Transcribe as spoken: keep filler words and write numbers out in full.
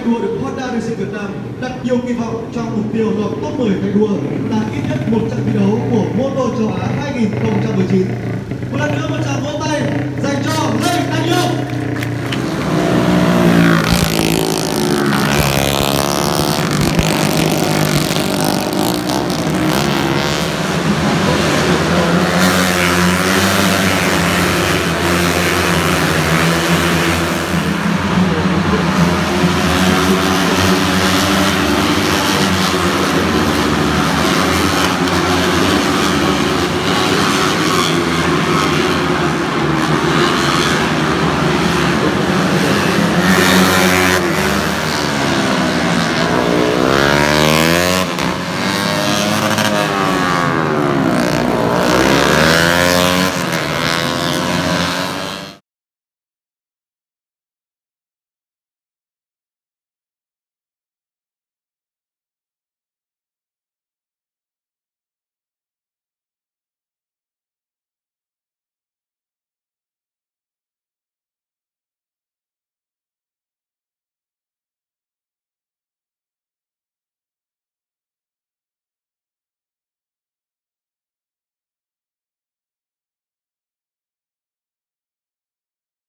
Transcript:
tay đua được Honda Racing Việt Nam đặt nhiều kỳ vọng trong mục tiêu lọt top mười tay đua là ít nhất một trận thi đấu của Moto châu Á hai nghìn không trăm mười chín. Một lần nữa một trận